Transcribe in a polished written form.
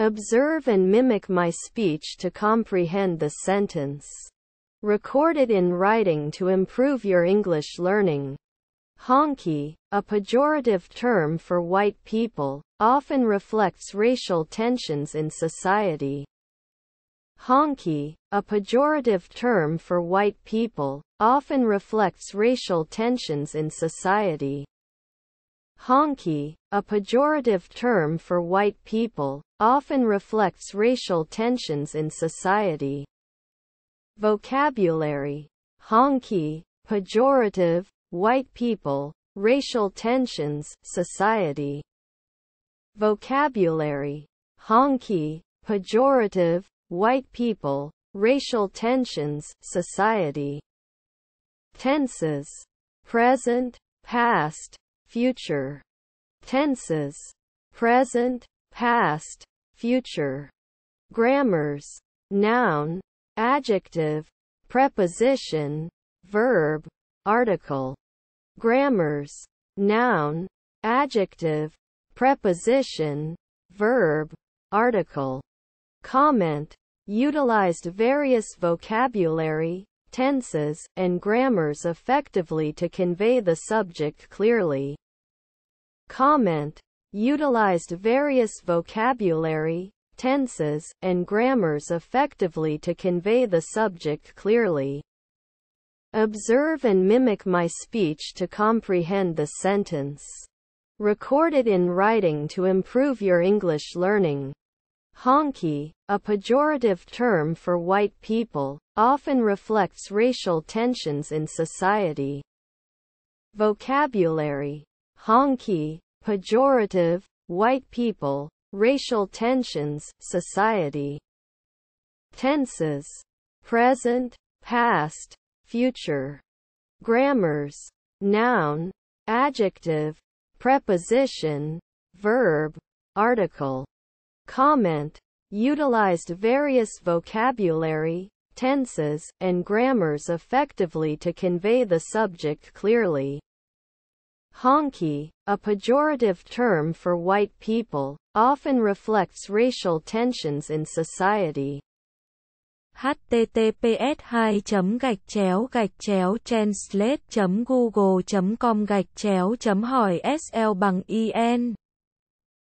Observe and mimic my speech to comprehend the sentence. Record it in writing to improve your English learning. Honky, a pejorative term for white people, often reflects racial tensions in society. Honky, a pejorative term for white people, often reflects racial tensions in society. Honky, a pejorative term for white people, often reflects racial tensions in society. Vocabulary: honky, pejorative, white people, racial tensions, society. Vocabulary: honky, pejorative, white people, racial tensions, society. Tenses: present, past, future. Tenses: present, past, future. Grammars: noun, adjective, preposition, verb, article. Grammars: noun, adjective, preposition, verb, article. Comment: utilized various vocabulary, tenses, and grammars effectively to convey the subject clearly. Comment: utilized various vocabulary, tenses, and grammars effectively to convey the subject clearly. Observe and mimic my speech to comprehend the sentence. Record it in writing to improve your English learning. Honky, a pejorative term for white people, often reflects racial tensions in society. Vocabulary: honky, pejorative, white people, racial tensions, society. Tenses: present, past, future. Grammars: noun, adjective, preposition, verb, article. Comment: utilized various vocabulary, tenses, and grammars effectively to convey the subject clearly. Honky, a pejorative term for white people, often reflects racial tensions in society. https://translate.google.com/sl/en